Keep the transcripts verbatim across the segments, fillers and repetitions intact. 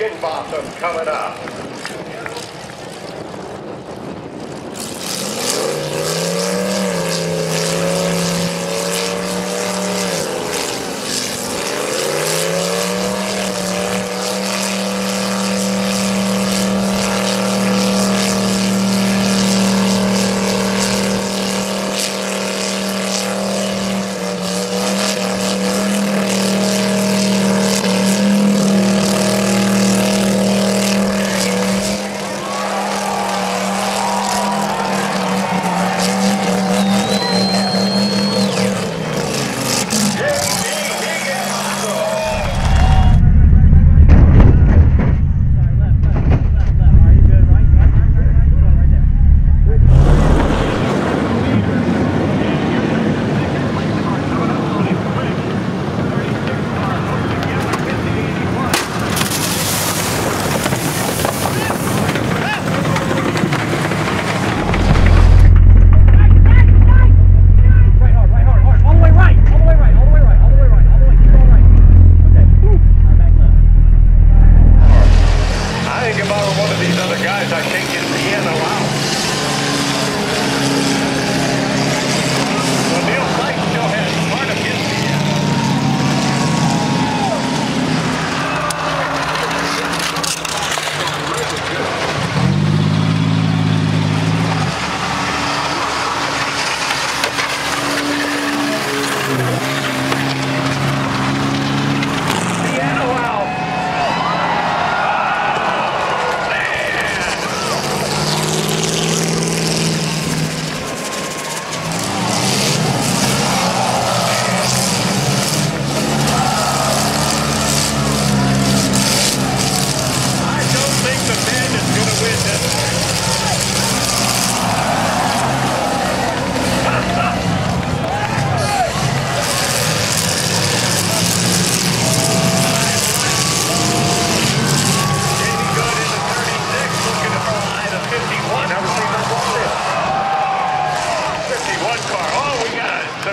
Ken Bartham coming up.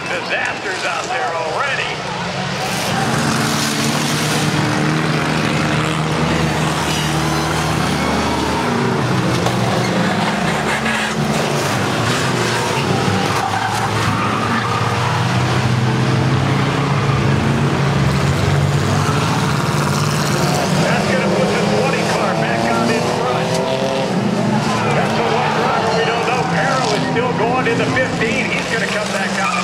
Disasters out there already. Going into fifteen, he's going to come back out.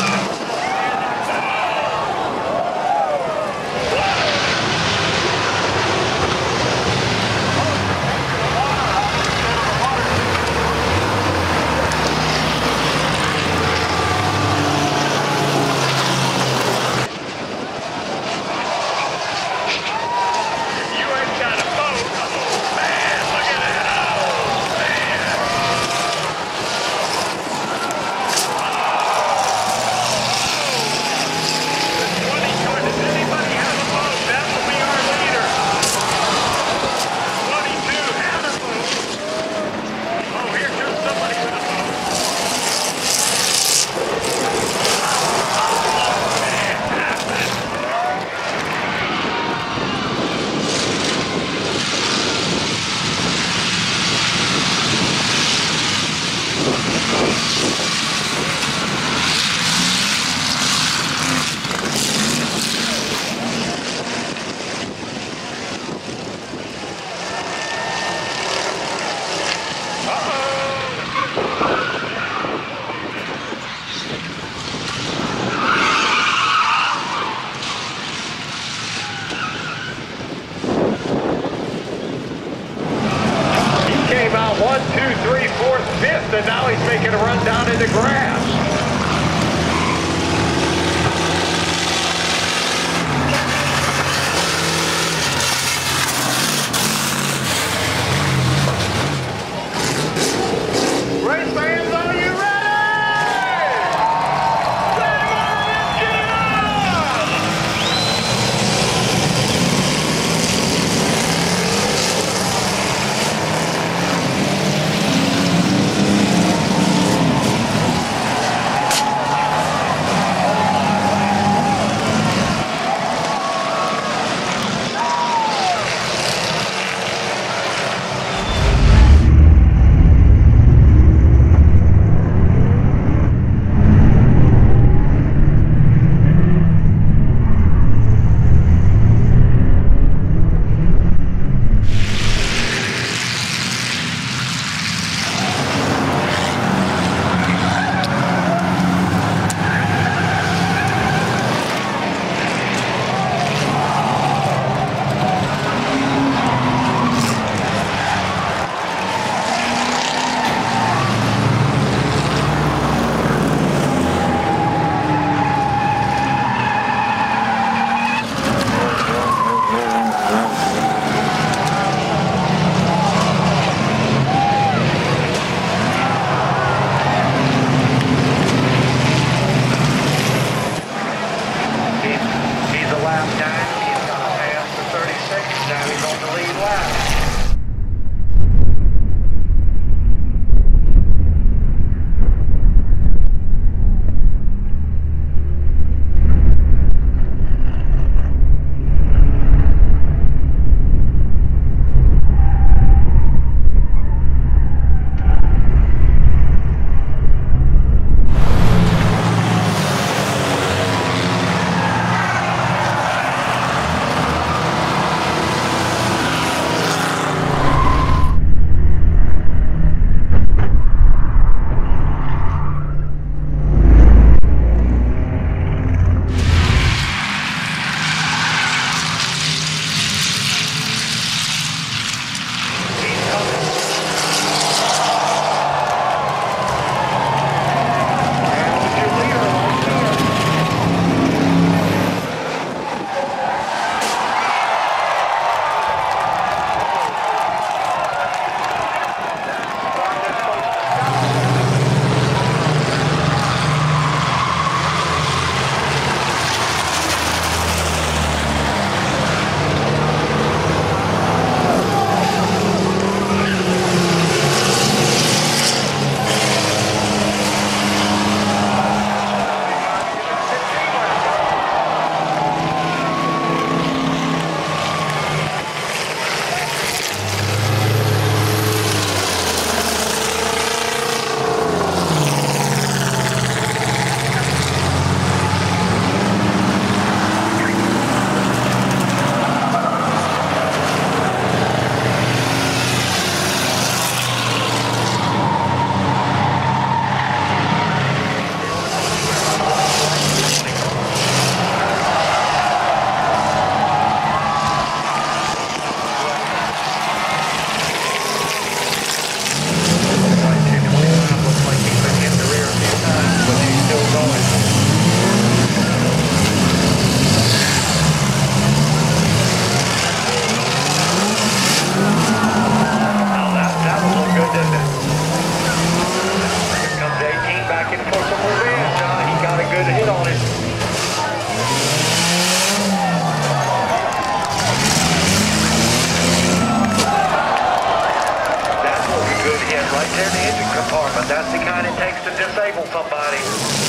That's what a good hit right there in the engine compartment. That's the kind it takes to disable somebody.